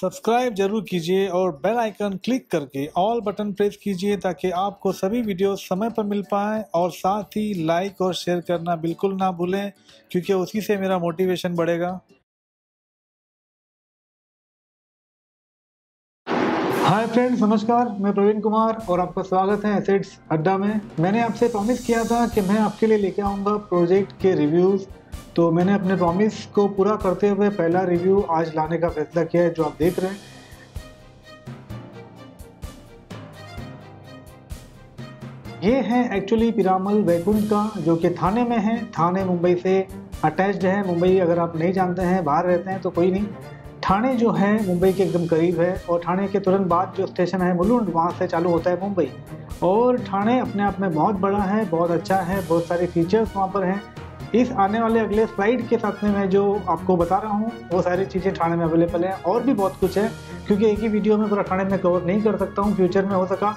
Subscribe जरूर कीजिए और बेल आइकन क्लिक करके ऑल बटन प्रेस कीजिए ताकि आपको सभी वीडियोस समय पर मिल पाएँ। और साथ ही लाइक और शेयर करना बिल्कुल ना भूलें, क्योंकि उसी से मेरा मोटिवेशन बढ़ेगा। हाय फ्रेंड्स, नमस्कार। मैं प्रवीण कुमार और आपका स्वागत है एसेट्स अड्डा में। मैंने आपसे प्रॉमिस किया था कि मैं आपके लिए लेके आऊँगा प्रोजेक्ट के रिव्यूज़, तो मैंने अपने प्रॉमिस को पूरा करते हुए पहला रिव्यू आज लाने का फैसला किया है, जो आप देख रहे हैं। ये है एक्चुअली पिरामल वैकुंठ का, जो कि थाने में है। थाने मुंबई से अटैच्ड है। मुंबई अगर आप नहीं जानते हैं, बाहर रहते हैं तो कोई नहीं, ठाणे जो है मुंबई के एकदम करीब है। और ठाणे के तुरंत बाद जो स्टेशन है मुलुंड, वहाँ से चालू होता है मुंबई। और ठाणे अपने आप में बहुत बड़ा है, बहुत अच्छा है, बहुत सारे फीचर्स वहाँ पर हैं। इस आने वाले अगले स्लाइड के साथ में मैं जो आपको बता रहा हूँ वो सारी चीज़ें ठाणे में अवेलेबल हैं। और भी बहुत कुछ है, क्योंकि एक ही वीडियो में पूरा ठाणे में कवर नहीं कर सकता हूँ। फ्यूचर में हो सका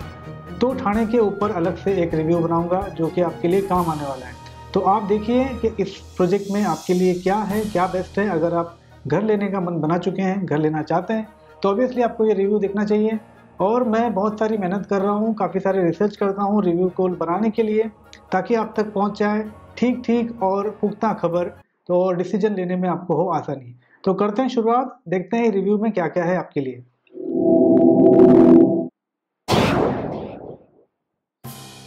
तो ठाणे के ऊपर अलग से एक रिव्यू बनाऊँगा, जो कि आपके लिए काम आने वाला है। तो आप देखिए कि इस प्रोजेक्ट में आपके लिए क्या है, क्या बेस्ट है। अगर आप घर लेने का मन बना चुके हैं, घर लेना चाहते हैं, तो ऑब्वियसली आपको ये रिव्यू देखना चाहिए। और मैं बहुत सारी मेहनत कर रहा हूँ, काफ़ी सारे रिसर्च करता हूँ रिव्यू को बनाने के लिए, ताकि आप तक पहुँच जाए ठीक और पुख्ता खबर, तो डिसीजन लेने में आपको हो आसानी। तो करते हैं शुरुआत, देखते हैं रिव्यू में क्या क्या है आपके लिए।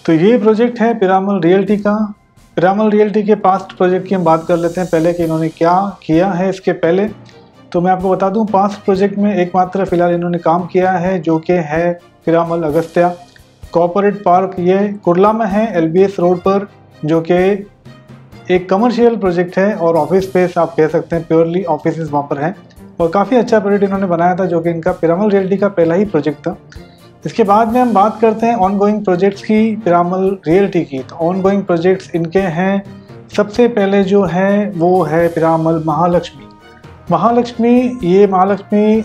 तो ये प्रोजेक्ट है पिरामल रियल्टी का। पिरामल रियल्टी के पास्ट प्रोजेक्ट की हम बात कर लेते हैं पहले, कि इन्होंने क्या किया है इसके पहले। तो मैं आपको बता दूं, पास्ट प्रोजेक्ट में एकमात्र फ़िलहाल इन्होंने काम किया है, जो कि है पिरामल अगस्त्या कॉर्पोरेट पार्क। ये कुरला में है, एलबीएस रोड पर, जो कि एक कमर्शियल प्रोजेक्ट है और ऑफिस स्पेस आप कह सकते हैं, प्योरली ऑफिस वहाँ पर हैं। और काफ़ी अच्छा प्रोजेक्ट इन्होंने बनाया था, जो कि इनका पिरामल रियल्टी का पहला ही प्रोजेक्ट था। इसके बाद में हम बात करते हैं ऑनगोइंग प्रोजेक्ट्स की पिरामल रियल्टी की। तो ऑनगोइंग प्रोजेक्ट्स इनके हैं, सबसे पहले जो है वो है पिरामल महालक्ष्मी। ये महालक्ष्मी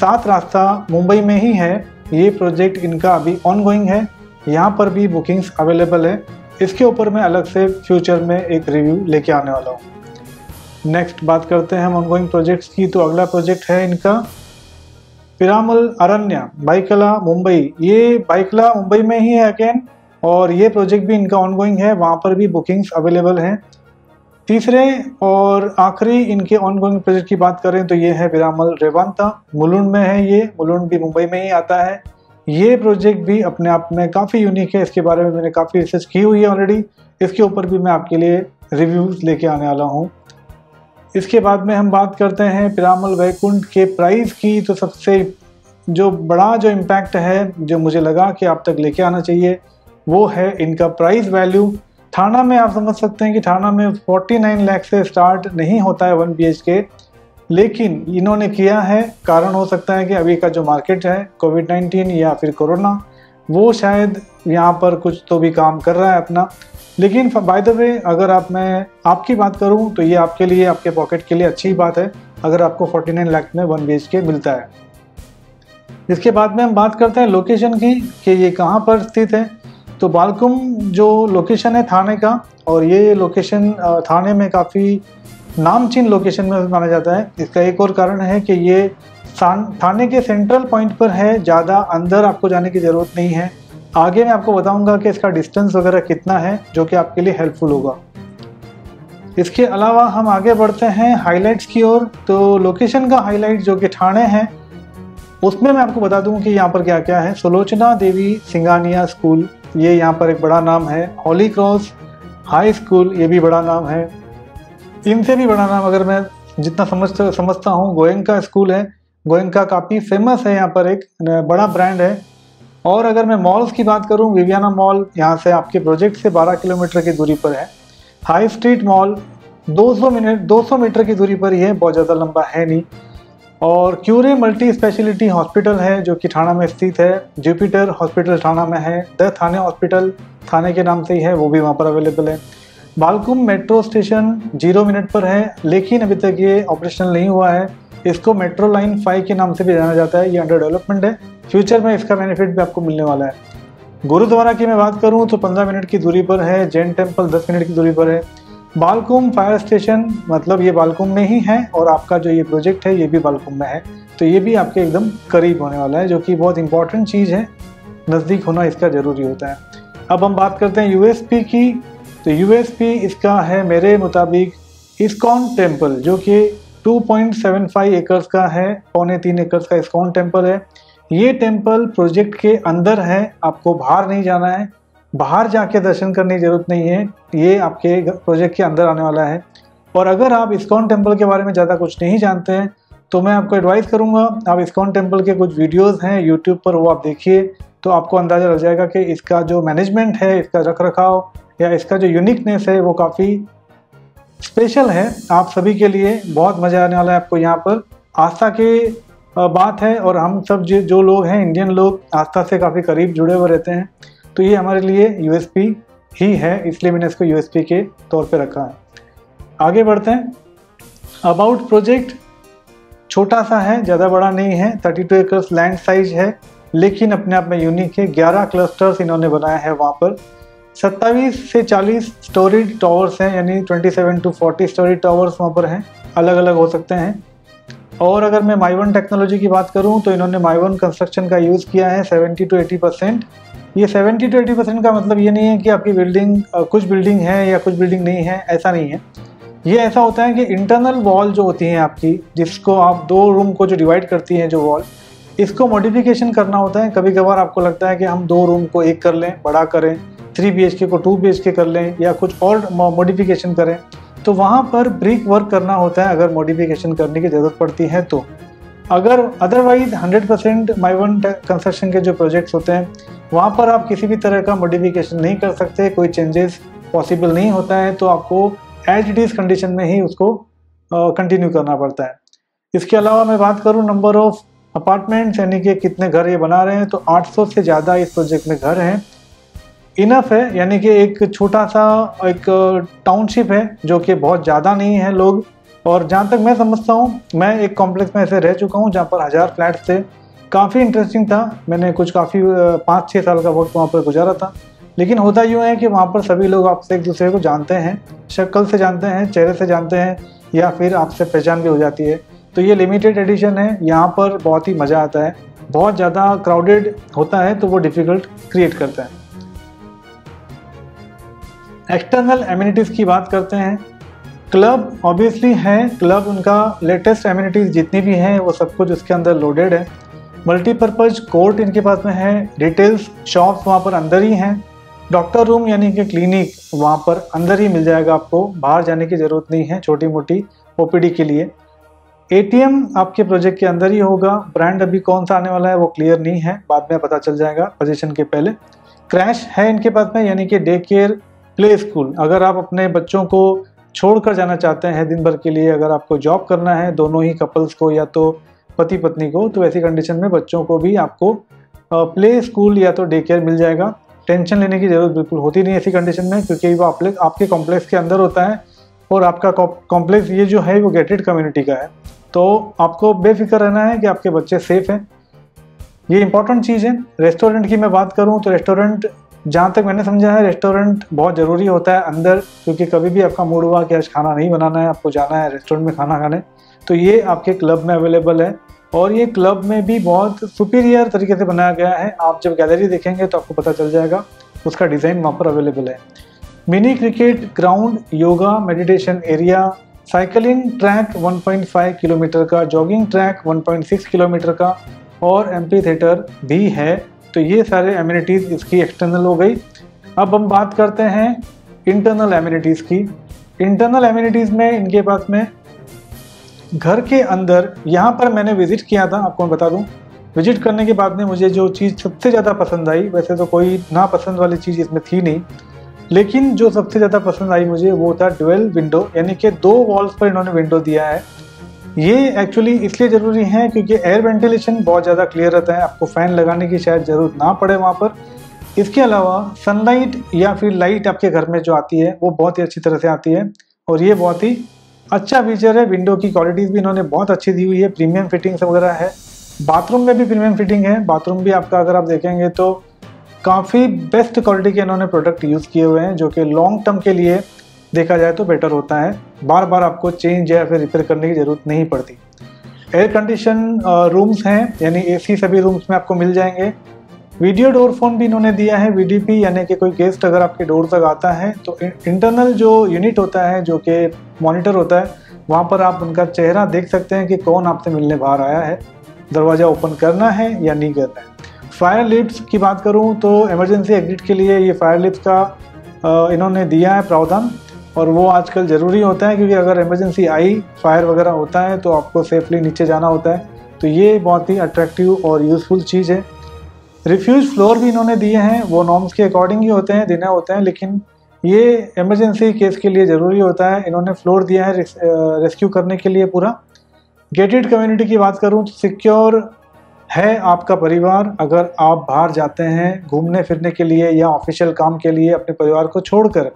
7 रास्ता मुंबई में ही है। ये प्रोजेक्ट इनका अभी ऑनगोइंग है, यहाँ पर भी बुकिंग्स अवेलेबल है। इसके ऊपर मैं अलग से फ्यूचर में एक रिव्यू लेके आने वाला हूँ। नेक्स्ट बात करते हैं हम ऑनगोइंग प्रोजेक्ट्स की। तो अगला प्रोजेक्ट है इनका पिरामल अरण्य बाइकला मुंबई। ये बाइकला मुंबई में ही है अगेन, और ये प्रोजेक्ट भी इनका ऑनगोइंग है, वहाँ पर भी बुकिंग्स अवेलेबल हैं। तीसरे और आखिरी इनके ऑनगोइंग प्रोजेक्ट की बात करें तो ये है पिरामल रेवांता, मुलुंड में है। ये मुलुंड भी मुंबई में ही आता है। ये प्रोजेक्ट भी अपने आप में काफ़ी यूनिक है, इसके बारे में मैंने काफ़ी रिसर्च की हुई है ऑलरेडी। इसके ऊपर भी मैं आपके लिए रिव्यूज़ लेके आने वाला हूँ। इसके बाद में हम बात करते हैं पिरामल वैकुंठ के प्राइस की। तो सबसे जो बड़ा जो इम्पैक्ट है, जो मुझे लगा कि आप तक लेके आना चाहिए, वो है इनका प्राइस वैल्यू। थाना में आप समझ सकते हैं कि थाना में 49 लाख से स्टार्ट नहीं होता है 1 BHK, लेकिन इन्होंने किया है। कारण हो सकता है कि अभी का जो मार्केट है, कोविड-19 या फिर कोरोना, वो शायद यहाँ पर कुछ तो भी काम कर रहा है अपना। लेकिन बाय द वे, अगर मैं आपकी बात करूं तो ये आपके लिए, आपके पॉकेट के लिए अच्छी बात है, अगर आपको 49 लाख में 1 BHK मिलता है। इसके बाद में हम बात करते हैं लोकेशन की, कि ये कहां पर स्थित है। तो बालकुम जो लोकेशन है थाने का, और ये लोकेशन थाने में काफ़ी नामचीन लोकेशन में माना जाता है। इसका एक और कारण है कि ये थाने के सेंट्रल पॉइंट पर है, ज़्यादा अंदर आपको जाने की ज़रूरत नहीं है। आगे मैं आपको बताऊंगा कि इसका डिस्टेंस वगैरह कितना है, जो कि आपके लिए हेल्पफुल होगा। इसके अलावा हम आगे बढ़ते हैं हाइलाइट्स की ओर। तो लोकेशन का हाईलाइट जो कि ठाणे है, उसमें मैं आपको बता दूं कि यहाँ पर क्या क्या है। सुलोचना देवी सिंघानिया स्कूल, ये यहाँ पर एक बड़ा नाम है। हॉली क्रॉस हाई स्कूल, ये भी बड़ा नाम है। इनसे भी बड़ा नाम अगर मैं जितना समझता हूँ, गोयंका स्कूल है। गोयंका काफ़ी फेमस है, यहाँ पर एक बड़ा ब्रांड है। और अगर मैं मॉल्स की बात करूं, विवियाना मॉल यहाँ से आपके प्रोजेक्ट से 12 किलोमीटर की दूरी पर है। हाई स्ट्रीट मॉल 200 मीटर की दूरी पर ही है, बहुत ज़्यादा लंबा है नहीं। और क्यूरे मल्टी स्पेशलिटी हॉस्पिटल है, जो कि थाना में स्थित है। जुपिटर हॉस्पिटल थाना में है। द थाने हॉस्पिटल थाने के नाम से ही है, वो भी वहाँ पर अवेलेबल है। बालकुम मेट्रो स्टेशन 0 मिनट पर है, लेकिन अभी तक ये ऑपरेशनल नहीं हुआ है। इसको मेट्रो लाइन 5 के नाम से भी जाना जाता है। ये अंडर डेवलपमेंट है, फ्यूचर में इसका बेनिफिट भी आपको मिलने वाला है। गुरुद्वारा की मैं बात करूं तो 15 मिनट की दूरी पर है। जैन टेम्पल 10 मिनट की दूरी पर है। बालकुम फायर स्टेशन, मतलब ये बालकुम में ही है, और आपका जो ये प्रोजेक्ट है ये भी बालकुम में है। तो ये भी आपके एकदम करीब होने वाला है, जो कि बहुत इंपॉर्टेंट चीज़ है, नज़दीक होना इसका ज़रूरी होता है। अब हम बात करते हैं यूएसपी की। तो यूएसपी इसका है मेरे मुताबिक इस्कॉन टेम्पल, जो कि 2.75 एकर्स का है, पौने 3 एकर्स का इस्कॉन टेम्पल है। ये टेम्पल प्रोजेक्ट के अंदर है, आपको बाहर नहीं जाना है, बाहर जाके दर्शन करने की ज़रूरत नहीं है, ये आपके प्रोजेक्ट के अंदर आने वाला है। और अगर आप इस्कॉन टेम्पल के बारे में ज़्यादा कुछ नहीं जानते हैं तो मैं आपको एडवाइस करूँगा, आप इस्कॉन टेम्पल के कुछ वीडियोस हैं यूट्यूब पर, वो आप देखिए तो आपको अंदाज़ा लग जाएगा कि इसका जो मैनेजमेंट है, इसका रखरखाव या इसका जो यूनिकनेस है वो काफ़ी स्पेशल है आप सभी के लिए। बहुत मज़ा आने वाला है आपको यहाँ पर, आस्था के बात है और हम सब जो लोग हैं इंडियन लोग आस्था से काफ़ी करीब जुड़े हुए रहते हैं, तो ये हमारे लिए यूएसपी ही है, इसलिए मैंने इसको यूएसपी के तौर पे रखा है। आगे बढ़ते हैं। अबाउट प्रोजेक्ट छोटा सा है, ज़्यादा बड़ा नहीं है, 32 एकर्स लैंड साइज है, लेकिन अपने आप में यूनिक है। 11 क्लस्टर्स इन्होंने बनाए हैं वहाँ पर। 27 से 40 स्टोरी टावर्स हैं, यानी 27 टू 40 स्टोरी टावर्स वहाँ पर हैं, अलग अलग हो सकते हैं। और अगर मैं माइवन टेक्नोलॉजी की बात करूँ तो इन्होंने माइवन कंस्ट्रक्शन का यूज़ किया है 70 to 80%। ये 70 to 80% का मतलब ये नहीं है कि आपकी बिल्डिंग कुछ बिल्डिंग है या कुछ बिल्डिंग नहीं है, ऐसा नहीं है। ये ऐसा होता है कि इंटरनल वॉल जो होती है आपकी, जिसको आप दो रूम को जो डिवाइड करती हैं जो वॉल, इसको मॉडिफिकेशन करना होता है। कभी कभार आपको लगता है कि हम दो रूम को एक कर लें, बड़ा करें, 3 BHK को 2 BHK कर लें या कुछ और मॉडिफिकेशन करें, तो वहाँ पर ब्रिक वर्क करना होता है अगर मॉडिफिकेशन करने की ज़रूरत पड़ती है तो। अगर अदरवाइज 100% माइवन कंस्ट्रक्शन के जो प्रोजेक्ट्स होते हैं वहाँ पर आप किसी भी तरह का मॉडिफिकेशन नहीं कर सकते, कोई चेंजेस पॉसिबल नहीं होता है, तो आपको एज इट इज़ कंडीशन में ही उसको कंटिन्यू करना पड़ता है। इसके अलावा मैं बात करूँ नंबर ऑफ अपार्टमेंट्स, यानी कि कितने घर ये बना रहे हैं, तो 800 से ज़्यादा इस प्रोजेक्ट में घर हैं। इनफ है, यानी कि एक छोटा सा एक टाउनशिप है जो कि बहुत ज़्यादा नहीं है लोग, और जहाँ तक मैं समझता हूँ, मैं एक कॉम्प्लेक्स में ऐसे रह चुका हूँ जहाँ पर 1000 फ्लैट्स थे, काफ़ी इंटरेस्टिंग था। मैंने काफ़ी 5-6 साल का वक्त वहाँ पर गुजारा था, लेकिन होता यूँ है कि वहाँ पर सभी लोग आपसे एक दूसरे को जानते हैं, शक्ल से जानते हैं, चेहरे से जानते हैं, या फिर आपसे पहचान भी हो जाती है। तो ये लिमिटेड एडिशन है, यहाँ पर बहुत ही मज़ा आता है। बहुत ज़्यादा क्राउडेड होता है तो वो डिफ़िकल्ट क्रिएट करता है। एक्सटर्नल एमिनिटीज़ की बात करते हैं। क्लब ऑब्वियसली है, क्लब उनका लेटेस्ट एमिनिटीज़ जितनी भी हैं वो सब कुछ उसके अंदर लोडेड है। मल्टीपर्पज़ कोर्ट इनके पास में है, रिटेल्स शॉप्स वहाँ पर अंदर ही हैं, डॉक्टर रूम यानी कि क्लिनिक वहाँ पर अंदर ही मिल जाएगा आपको, बाहर जाने की ज़रूरत नहीं है छोटी मोटी ओपीडी के लिए। एटीएम आपके प्रोजेक्ट के अंदर ही होगा, ब्रांड अभी कौन सा आने वाला है वो क्लियर नहीं है, बाद में पता चल जाएगा पोजीशन के पहले। क्रैश है इनके पास में, यानी कि डे केयर प्ले स्कूल, अगर आप अपने बच्चों को छोड़कर जाना चाहते हैं दिन भर के लिए, अगर आपको जॉब करना है दोनों ही कपल्स को या तो पति पत्नी को, तो ऐसी कंडीशन में बच्चों को भी आपको प्ले स्कूल या तो डे केयर मिल जाएगा। टेंशन लेने की ज़रूरत बिल्कुल होती नहीं ऐसी कंडीशन में, क्योंकि वो आपके कॉम्प्लेक्स के अंदर होता है और आपका कॉम्प्लेक्स ये जो है वो गेटेड कम्युनिटी का है, तो आपको बेफिक्र रहना है कि आपके बच्चे सेफ़ हैं, ये इंपॉर्टेंट चीज़ है। रेस्टोरेंट की मैं बात करूँ तो रेस्टोरेंट, जहाँ तक मैंने समझा है, रेस्टोरेंट बहुत ज़रूरी होता है अंदर, क्योंकि कभी भी आपका मूड हुआ कि आज खाना नहीं बनाना है, आपको जाना है रेस्टोरेंट में खाना खाने, तो ये आपके क्लब में अवेलेबल है। और ये क्लब में भी बहुत सुपीरियर तरीके से बनाया गया है, आप जब गैलरी देखेंगे तो आपको पता चल जाएगा, उसका डिज़ाइन वहाँ पर अवेलेबल है। Mini cricket ground, yoga meditation area, cycling track 1.5 kilometre का, जॉगिंग ट्रैक 1.6 किलोमीटर का, और एम्फी थिएटर भी है। तो ये सारे एमिनिटीज़ इसकी एक्सटर्नल हो गई। अब हम बात करते हैं इंटरनल एमिनिटीज़ की। इंटरनल एमिनिटीज़ में इनके पास में घर के अंदर, यहाँ पर मैंने विज़िट किया था, आपको मैं बता दूँ, विज़िट करने के बाद में मुझे जो चीज़ सबसे ज़्यादा पसंद आई, वैसे तो कोई ना पसंद वाली चीज़ इसमें थी नहीं, लेकिन जो सबसे ज़्यादा पसंद आई मुझे वो था ड्यूअल विंडो, यानी कि 2 वॉल्स पर इन्होंने विंडो दिया है। ये एक्चुअली इसलिए ज़रूरी है क्योंकि एयर वेंटिलेशन बहुत ज़्यादा क्लियर रहता है, आपको फ़ैन लगाने की शायद ज़रूरत ना पड़े वहाँ पर। इसके अलावा सनलाइट या फिर लाइट आपके घर में जो आती है वो बहुत ही अच्छी तरह से आती है, और ये बहुत ही अच्छा फीचर है। विंडो की क्वालिटीज़ भी इन्होंने बहुत अच्छी दी हुई है, प्रीमियम फिटिंग्स वगैरह है। बाथरूम में भी प्रीमियम फिटिंग है, बाथरूम भी आपका अगर आप देखेंगे तो काफ़ी बेस्ट क्वालिटी के इन्होंने प्रोडक्ट यूज़ किए हुए हैं, जो कि लॉन्ग टर्म के लिए देखा जाए तो बेटर होता है, बार बार आपको चेंज या फिर रिपेयर करने की ज़रूरत नहीं पड़ती। एयर कंडीशन रूम्स हैं, यानी एसी सभी रूम्स में आपको मिल जाएंगे। वीडियो डोर फोन भी इन्होंने दिया है वीडीपी, यानी कि कोई गेस्ट अगर आपके डोर तक आता है तो इंटरनल जो यूनिट होता है, जो कि मॉनिटर होता है, वहाँ पर आप उनका चेहरा देख सकते हैं कि कौन आपसे मिलने बाहर आया है, दरवाज़ा ओपन करना है या नहीं करना है। फायर लिफ्ट्स की बात करूँ तो इमरजेंसी एग्जिट के लिए ये फायर लिफ्ट का इन्होंने दिया है प्रावधान, और वो आजकल ज़रूरी होता है क्योंकि अगर इमरजेंसी आई, फायर वगैरह होता है तो आपको सेफली नीचे जाना होता है, तो ये बहुत ही अट्रैक्टिव और यूज़फुल चीज़ है। रिफ्यूज फ्लोर भी इन्होंने दिए हैं, वो नॉर्म्स के अकॉर्डिंग ही होते हैं, देने होते हैं, लेकिन ये इमरजेंसी केस के लिए ज़रूरी होता है। इन्होंने फ्लोर दिया है रेस्क्यू करने के लिए पूरा। गेटेड कम्युनिटी की बात करूँ तो सिक्योर है आपका परिवार अगर आप बाहर जाते हैं घूमने फिरने के लिए या ऑफिशियल काम के लिए अपने परिवार को छोड़कर।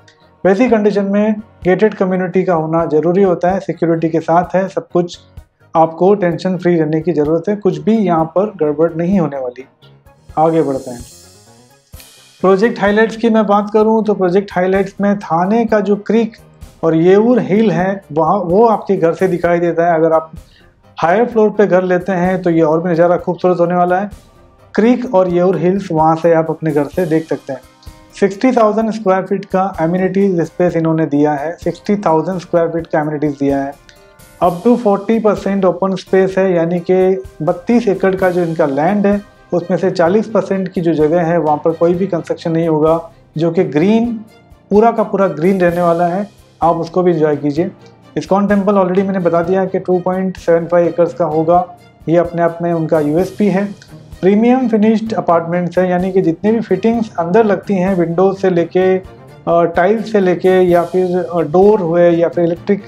वैसी कंडीशन में गेटेड कम्युनिटी का होना ज़रूरी होता है, सिक्योरिटी के साथ है सब कुछ, आपको टेंशन फ्री रहने की ज़रूरत है, कुछ भी यहाँ पर गड़बड़ नहीं होने वाली। आगे बढ़ते हैं। प्रोजेक्ट हाइलाइट्स की मैं बात करूँ तो प्रोजेक्ट हाइलाइट्स में थाने का जो क्रीक और येऊर हिल है वहाँ, वो आपके घर से दिखाई देता है। अगर आप हायर फ्लोर पे घर लेते हैं तो ये और भी नज़ारा खूबसूरत होने वाला है। क्रीक और येऊर हिल्स वहाँ से आप अपने घर से देख सकते हैं। 60,000 स्क्वायर फीट का एम्यूनिटीज़ स्पेस इन्होंने दिया है, 60,000 स्क्वायर फीट का एम्यूनिटीज़ दिया है। अप टू 40% ओपन स्पेस है, यानी कि 32 एकड़ का जो इनका लैंड है उसमें से 40% की जो जगह है वहाँ पर कोई भी कंस्ट्रक्शन नहीं होगा, जो कि ग्रीन, पूरा का पूरा ग्रीन रहने वाला है, आप उसको भी इंजॉय कीजिए। इस्कॉन टेम्पल ऑलरेडी मैंने बता दिया कि 2.75 एकर्स का होगा, ये अपने आप में उनका USP है। प्रीमियम फिनिश्ड अपार्टमेंट्स हैं, यानी कि जितने भी फिटिंग्स अंदर लगती हैं, विंडोज से लेके टाइल्स से लेके या फिर डोर हुए या फिर इलेक्ट्रिक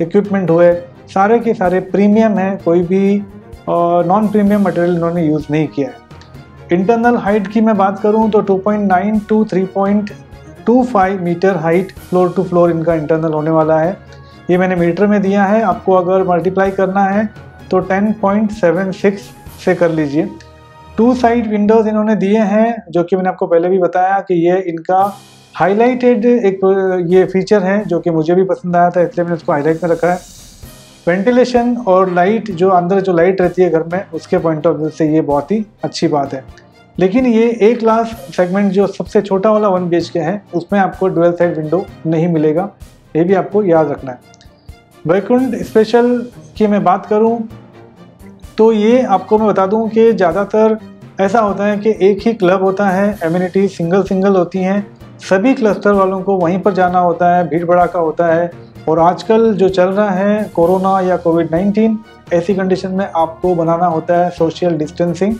इक्विपमेंट हुए, सारे के सारे प्रीमियम हैं, कोई भी नॉन प्रीमियम मटेरियल इन्होंने यूज़ नहीं किया है। इंटरनल हाइट की मैं बात करूं तो 2.9 to 3.25 metre height floor to floor इनका इंटरनल होने वाला है। ये मैंने मीटर में दिया है, आपको अगर मल्टीप्लाई करना है तो 10.76 से कर लीजिए। 2 साइड विंडोज़ इन्होंने दिए हैं, जो कि मैंने आपको पहले भी बताया कि ये इनका हाईलाइटेड एक ये फीचर है, जो कि मुझे भी पसंद आया था, इसलिए मैंने उसको हाईलाइट में रखा है। वेंटिलेशन और लाइट, जो अंदर जो लाइट रहती है घर में, उसके पॉइंट ऑफ व्यू से ये बहुत ही अच्छी बात है। लेकिन ये A क्लास सेगमेंट जो सबसे छोटा वाला 1 BHK है, उसमें आपको डुअल साइड विंडो नहीं मिलेगा, ये भी आपको याद रखना है। वैकुंठ स्पेशल की मैं बात करूँ तो ये आपको मैं बता दूं कि ज़्यादातर ऐसा होता है कि एक ही क्लब होता है, एम्यूनिटीज सिंगल सिंगल होती हैं, सभी क्लस्टर वालों को वहीं पर जाना होता है, भीड़ भड़ाका होता है, और आजकल जो चल रहा है कोरोना या कोविड-19, ऐसी कंडीशन में आपको बनाना होता है सोशल डिस्टेंसिंग,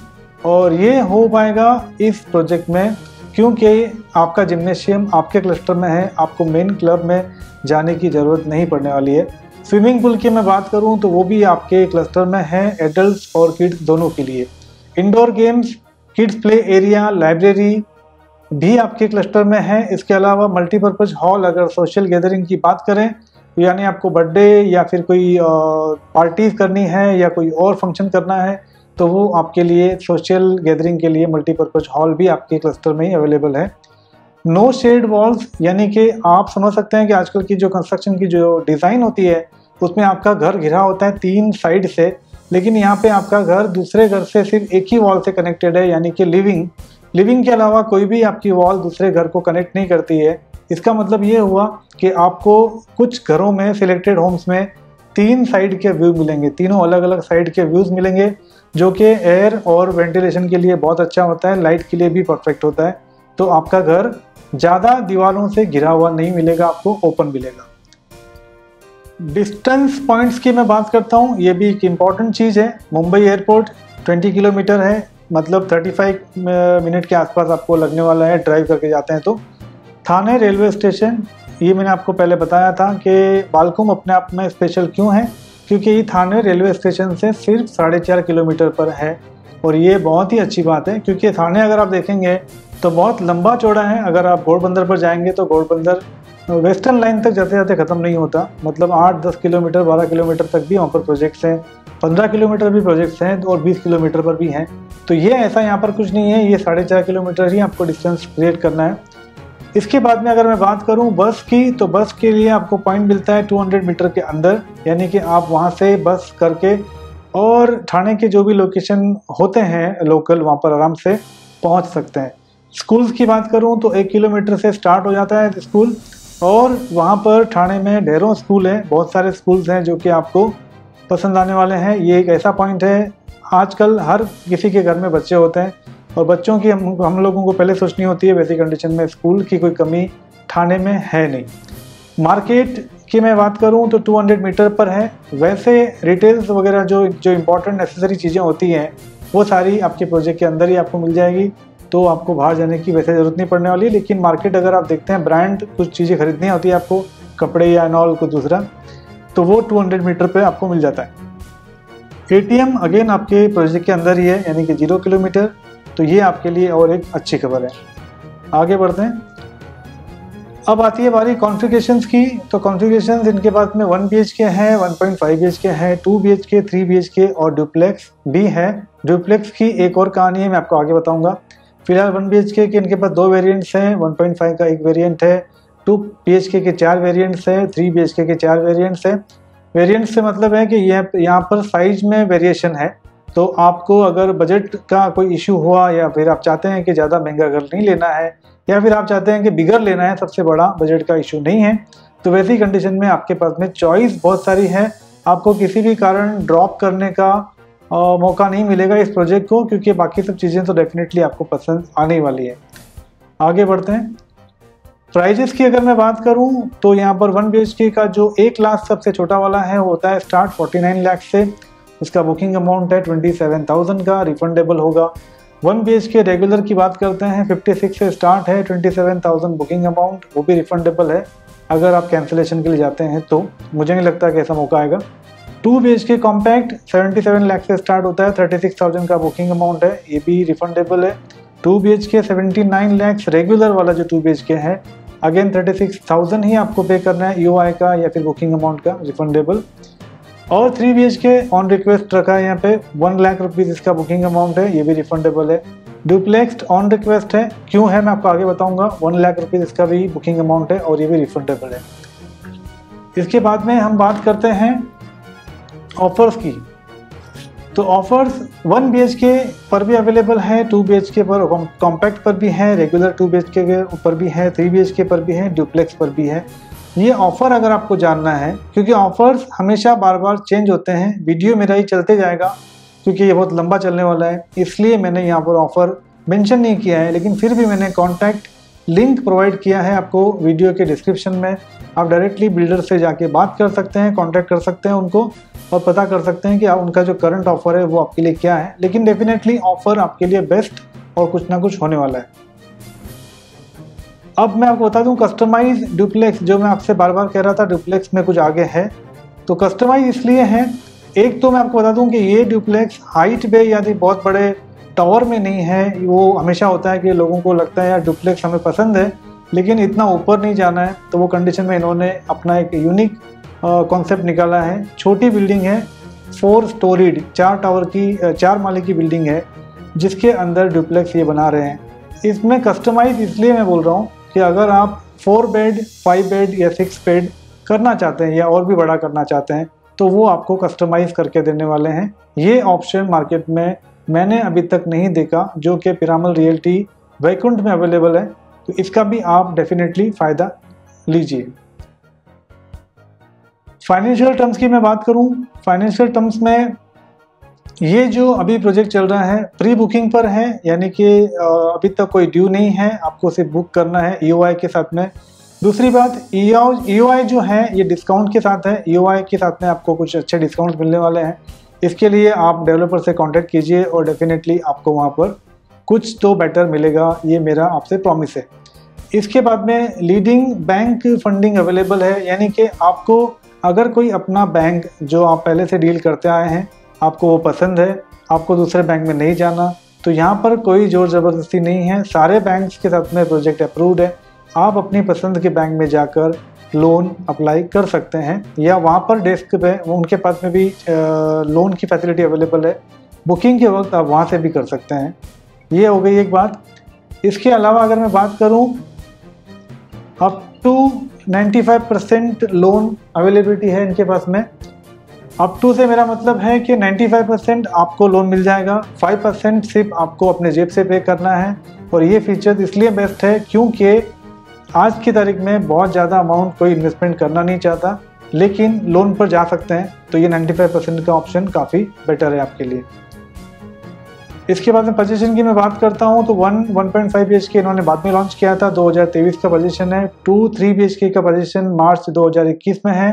और ये हो पाएगा इस प्रोजेक्ट में क्योंकि आपका जिम्नेशियम आपके क्लस्टर में है, आपको मेन क्लब में जाने की ज़रूरत नहीं पड़ने वाली है। स्विमिंग पूल की मैं बात करूं तो वो भी आपके क्लस्टर में है, एडल्ट्स और किड्स दोनों के लिए। Indoor games, kids play area, library भी आपके क्लस्टर में है। इसके अलावा मल्टीपर्पज़ हॉल, अगर सोशल गैदरिंग की बात करें, यानी आपको बर्थडे या फिर कोई पार्टीज करनी है या कोई और फंक्शन करना है, तो वो आपके लिए सोशल गैदरिंग के लिए मल्टीपर्पज़ हॉल भी आपके क्लस्टर में ही अवेलेबल है। नो शेड वॉल्स, यानी कि आप समझ सकते हैं कि आजकल की जो कंस्ट्रक्शन की जो डिज़ाइन होती है उसमें आपका घर घिरा होता है 3 साइड से, लेकिन यहाँ पे आपका घर दूसरे घर से सिर्फ एक ही वॉल से कनेक्टेड है, यानी कि लिविंग के अलावा कोई भी आपकी वॉल दूसरे घर को कनेक्ट नहीं करती है। इसका मतलब ये हुआ कि आपको कुछ घरों में, सिलेक्टेड होम्स में 3 साइड के व्यू मिलेंगे, तीनों अलग अलग साइड के व्यूज़ मिलेंगे, जो कि एयर और वेंटिलेशन के लिए बहुत अच्छा होता है, लाइट के लिए भी परफेक्ट होता है। तो आपका घर ज़्यादा दीवारों से घिरा हुआ नहीं मिलेगा, आपको ओपन मिलेगा। डिस्टेंस पॉइंट्स की मैं बात करता हूँ, ये भी एक इम्पॉर्टेंट चीज़ है। मुंबई एयरपोर्ट 20 किलोमीटर है, मतलब 35 मिनट के आसपास आपको लगने वाला है ड्राइव करके जाते हैं तो। थाने रेलवे स्टेशन, ये मैंने आपको पहले बताया था कि बालकुम अपने आप में स्पेशल क्यों है, क्योंकि ये थाने रेलवे स्टेशन से सिर्फ 4.5 किलोमीटर पर है, और ये बहुत ही अच्छी बात है क्योंकि थाने अगर आप देखेंगे तो बहुत लंबा चौड़ा है। अगर आप घोड़बंदर पर जाएंगे तो घोड़बंदर वेस्टर्न लाइन तक जाते जाते ख़त्म नहीं होता, मतलब 8-10 किलोमीटर 12 किलोमीटर तक भी वहाँ पर प्रोजेक्ट्स हैं, 15 किलोमीटर भी प्रोजेक्ट्स हैं और 20 किलोमीटर पर भी हैं। तो ये ऐसा यहाँ पर कुछ नहीं है, ये 4.5 किलोमीटर ही आपको डिस्टेंस क्रिएट करना है। इसके बाद में अगर मैं बात करूँ बस की, तो बस के लिए आपको पॉइंट मिलता है 200 मीटर के अंदर, यानी कि आप वहाँ से बस करके और थाने के जो भी लोकेशन होते हैं लोकल वहाँ पर आराम से पहुँच सकते हैं। स्कूल्स की बात करूँ तो 1 किलोमीटर से स्टार्ट हो जाता है स्कूल और वहाँ पर थाने में ढेरों स्कूल हैं, बहुत सारे स्कूल्स हैं जो कि आपको पसंद आने वाले हैं। ये एक ऐसा पॉइंट है, आजकल हर किसी के घर में बच्चे होते हैं और बच्चों की हम लोगों को पहले सोचनी होती है वैसी कंडीशन में स्कूल की कोई कमी थाने में है नहीं। मार्केट की मैं बात करूं तो 200 मीटर पर है, वैसे रिटेल्स वगैरह जो इम्पोर्टेंट नेसेसरी चीज़ें होती हैं वो सारी आपके प्रोजेक्ट के अंदर ही आपको मिल जाएगी, तो आपको बाहर जाने की वैसे ज़रूरत नहीं पड़ने वाली। लेकिन मार्केट अगर आप देखते हैं ब्रांड कुछ चीज़ें खरीदनी होती है आपको, कपड़े या नॉल कुछ दूसरा, तो वो 200 मीटर पर आपको मिल जाता है। ATM अगेन आपके प्रोजेक्ट के अंदर ही है यानी कि 0 किलोमीटर, तो ये आपके लिए और एक अच्छी खबर है। आगे बढ़ते हैं, अब आती है बारी कॉन्फ़िगरेशंस की। तो कॉन्फ़िगरेशंस इनके पास में 1 BHK है, 1.5 BHK है, 2 BHK, 3 BHK और डुप्लेक्स भी है। डुप्लेक्स की एक और कहानी है, मैं आपको आगे बताऊंगा। फिलहाल 1 BHK के इनके पास 2 वेरिएंट्स हैं, 1.5 का एक वेरिएंट है, 2 BHK के 4 वेरिएंट्स है, 3 BHK के 4 वेरिएंट्स है। वेरिएंट्स से मतलब है कि यहाँ पर साइज में वेरिएशन है, तो आपको अगर बजट का कोई इशू हुआ या फिर आप चाहते हैं कि ज़्यादा महंगा घर नहीं लेना है या फिर आप चाहते हैं कि बिगर लेना है, सबसे बड़ा बजट का इशू नहीं है, तो वैसी कंडीशन में आपके पास में चॉइस बहुत सारी है। आपको किसी भी कारण ड्रॉप करने का मौका नहीं मिलेगा इस प्रोजेक्ट को, क्योंकि बाकी सब चीज़ें तो डेफिनेटली आपको पसंद आने वाली है। आगे बढ़ते हैं, प्राइजेस की अगर मैं बात करूं तो यहाँ पर 1 BHK का जो 1 लाख सबसे छोटा वाला है वो होता है स्टार्ट 49 लाख से, उसका बुकिंग अमाउंट है 27,000 का, रिफंडेबल होगा। 1 BHK रेगुलर की बात करते हैं, 56 से स्टार्ट है, 27,000 बुकिंग अमाउंट, वो भी रिफंडेबल है अगर आप कैंसिलेशन के लिए जाते हैं तो, मुझे नहीं लगता कि ऐसा मौका आएगा। 2 BHK कॉम्पैक्ट 77 लाख से स्टार्ट होता है, 36,000 का बुकिंग अमाउंट है, ये भी रिफंडेबल है। 2 BHK 79 लाख रेगुलर वाला जो 2 BHK है, अगेन 36,000 ही आपको पे करना है EOI का या फिर बुकिंग अमाउंट का, रिफंडेबल। और 3 BHK ऑन रिक्वेस्ट रखा है यहाँ पे, 1 लाख रुपीज़ इसका बुकिंग अमाउंट है, ये भी रिफंडेबल है। डुप्लेक्स ऑन रिक्वेस्ट है, क्यों है मैं आपको आगे बताऊंगा, 1 लाख रुपीज़ इसका भी बुकिंग अमाउंट है और ये भी रिफंडेबल है। इसके बाद में हम बात करते हैं ऑफर्स की, तो ऑफर्स 1 BHK पर भी अवेलेबल है, 2 BHK पर कॉम्पैक्ट पर भी है, रेगुलर 2 BHK के ऊपर भी है, 3 BHK पर भी है, डुप्लेक्स पर भी है। ये ऑफ़र अगर आपको जानना है, क्योंकि ऑफ़र्स हमेशा बार बार चेंज होते हैं, वीडियो मेरा ही चलते जाएगा क्योंकि ये बहुत लंबा चलने वाला है, इसलिए मैंने यहाँ पर ऑफ़र मेंशन नहीं किया है, लेकिन फिर भी मैंने कॉन्टैक्ट लिंक प्रोवाइड किया है आपको वीडियो के डिस्क्रिप्शन में। आप डायरेक्टली बिल्डर से जाके बात कर सकते हैं, कॉन्टैक्ट कर सकते हैं उनको और पता कर सकते हैं कि उनका जो करंट ऑफ़र है वो आपके लिए क्या है। लेकिन डेफिनेटली ऑफ़र आपके लिए बेस्ट और कुछ ना कुछ होने वाला है। अब मैं आपको बता दूं, कस्टमाइज डुप्लेक्स जो मैं आपसे बार बार कह रहा था, डुप्लेक्स में कुछ आगे है, तो कस्टमाइज इसलिए है, एक तो मैं आपको बता दूं कि ये डुप्लेक्स हाइट पे यानी बहुत बड़े टावर में नहीं है। वो हमेशा होता है कि लोगों को लगता है यार डुप्लेक्स हमें पसंद है लेकिन इतना ऊपर नहीं जाना है, तो वो कंडीशन में इन्होंने अपना एक यूनिक कॉन्सेप्ट निकाला है। छोटी बिल्डिंग है, 4 स्टोरीड 4 माले की बिल्डिंग है जिसके अंदर डुप्लेक्स ये बना रहे हैं। इसमें कस्टमाइज इसलिए मैं बोल रहा हूँ कि अगर आप 4 बेड 5 बेड या 6 बेड करना चाहते हैं या और भी बड़ा करना चाहते हैं तो वो आपको कस्टमाइज़ करके देने वाले हैं। ये ऑप्शन मार्केट में मैंने अभी तक नहीं देखा जो कि पिरामल रियल्टी वैकुंठ में अवेलेबल है, तो इसका भी आप डेफिनेटली फ़ायदा लीजिए। फाइनेंशियल टर्म्स की मैं बात करूं, फाइनेंशियल टर्म्स में ये जो अभी प्रोजेक्ट चल रहा है प्री बुकिंग पर है, यानी कि अभी तक कोई ड्यू नहीं है, आपको सिर्फ बुक करना है EOI के साथ में। दूसरी बात, EOI जो है ये डिस्काउंट के साथ है, EOI के साथ में आपको कुछ अच्छे डिस्काउंट मिलने वाले हैं। इसके लिए आप डेवलपर से कांटेक्ट कीजिए और डेफिनेटली आपको वहाँ पर कुछ तो बेटर मिलेगा, ये मेरा आपसे प्रॉमिस है। इसके बाद में लीडिंग बैंक फंडिंग अवेलेबल है, यानी कि आपको अगर कोई अपना बैंक जो आप पहले से डील करते आए हैं आपको वो पसंद है, आपको दूसरे बैंक में नहीं जाना, तो यहाँ पर कोई ज़ोर ज़बरदस्ती नहीं है। सारे बैंक्स के साथ में प्रोजेक्ट अप्रूव्ड है, आप अपनी पसंद के बैंक में जाकर लोन अप्लाई कर सकते हैं या वहाँ पर डेस्क पे उनके पास में भी लोन की फैसिलिटी अवेलेबल है, बुकिंग के वक्त आप वहाँ से भी कर सकते हैं। ये हो गई एक बात। इसके अलावा अगर मैं बात करूँ, अप टू 95% लोन अवेलेबिलिटी है इनके पास में। अप टू से मेरा मतलब है कि 95% आपको लोन मिल जाएगा, 5% सिर्फ आपको अपने जेब से पे करना है। और ये फीचर इसलिए बेस्ट है क्योंकि आज की तारीख में बहुत ज़्यादा अमाउंट कोई इन्वेस्टमेंट करना नहीं चाहता लेकिन लोन पर जा सकते हैं, तो ये 95% का ऑप्शन काफ़ी बेटर है आपके लिए। इसके बाद में पोजीशन की मैं बात करता हूँ तो 1.5 BHK इन्होंने बाद में लॉन्च किया था, 2023 का पोजीशन है। 2 3 BHK का पोजीशन मार्च 2021 में है।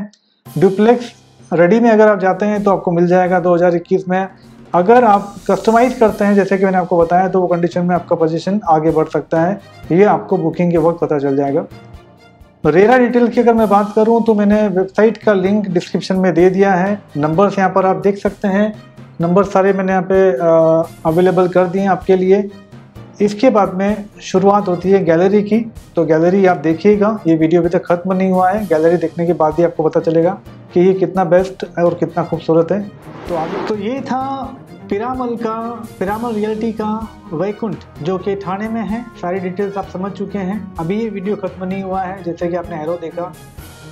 डुप्लेक्स रेडी में अगर आप जाते हैं तो आपको मिल जाएगा 2021 में। अगर आप कस्टमाइज़ करते हैं जैसे कि मैंने आपको बताया तो वो कंडीशन में आपका पोजीशन आगे बढ़ सकता है, ये आपको बुकिंग के वक्त पता चल जाएगा। रेरा डिटेल की अगर मैं बात करूँ तो मैंने वेबसाइट का लिंक डिस्क्रिप्शन में दे दिया है, नंबर्स यहाँ पर आप देख सकते हैं, नंबर सारे मैंने यहाँ पे अवेलेबल कर दिए हैं आपके लिए। इसके बाद में शुरुआत होती है गैलरी की, तो गैलरी आप देखिएगा, ये वीडियो अभी तक ख़त्म नहीं हुआ है, गैलरी देखने के बाद ही आपको पता चलेगा कि ये कितना बेस्ट है और कितना खूबसूरत है। तो आगे तो ये था पिरामल का, पिरामल रियल्टी का वैकुंठ जो कि ठाणे में है। सारी डिटेल्स आप समझ चुके हैं। अभी ये वीडियो ख़त्म नहीं हुआ है, जैसे कि आपने हैरो देखा,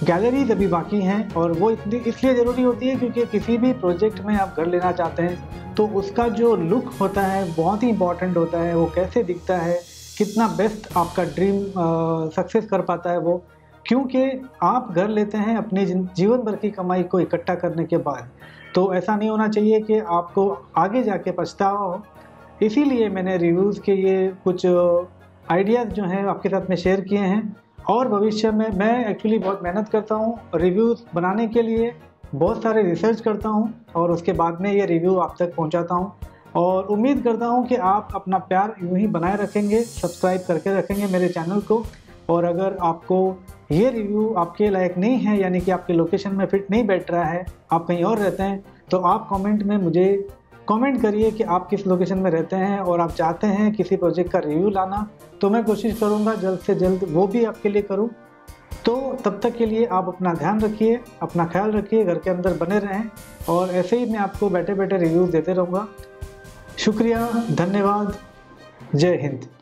गैलरीज अभी बाकी हैं। और वो इसलिए ज़रूरी होती है क्योंकि किसी भी प्रोजेक्ट में आप घर लेना चाहते हैं तो उसका जो लुक होता है बहुत ही इम्पॉर्टेंट होता है, वो कैसे दिखता है, कितना बेस्ट आपका ड्रीम सक्सेस कर पाता है वो, क्योंकि आप घर लेते हैं अपने जीवन भर की कमाई को इकट्ठा करने के बाद। तो ऐसा नहीं होना चाहिए कि आपको आगे जाके पछतावा हो। इसीलिए मैंने रिव्यूज़ के ये कुछ आइडियाज़ जो हैं आपके साथ में शेयर किए हैं। और भविष्य में मैं एक्चुअली बहुत मेहनत करता हूँ रिव्यूज़ बनाने के लिए, बहुत सारे रिसर्च करता हूँ और उसके बाद में ये रिव्यू आप तक पहुँचाता हूँ। और उम्मीद करता हूँ कि आप अपना प्यार यूँ ही बनाए रखेंगे, सब्सक्राइब करके रखेंगे मेरे चैनल को। और अगर आपको ये रिव्यू आपके लायक नहीं है, यानी कि आपके लोकेशन में फिट नहीं बैठ रहा है, आप कहीं और रहते हैं, तो आप कमेंट में मुझे कमेंट करिए कि आप किस लोकेशन में रहते हैं और आप चाहते हैं किसी प्रोजेक्ट का रिव्यू लाना, तो मैं कोशिश करूँगा जल्द से जल्द वो भी आपके लिए करूँ। तो तब तक के लिए आप अपना ध्यान रखिए, अपना ख्याल रखिए, घर के अंदर बने रहें और ऐसे ही मैं आपको बैठे बैठे रिव्यूज़ देते रहूँगा। शुक्रिया, धन्यवाद, जय हिंद।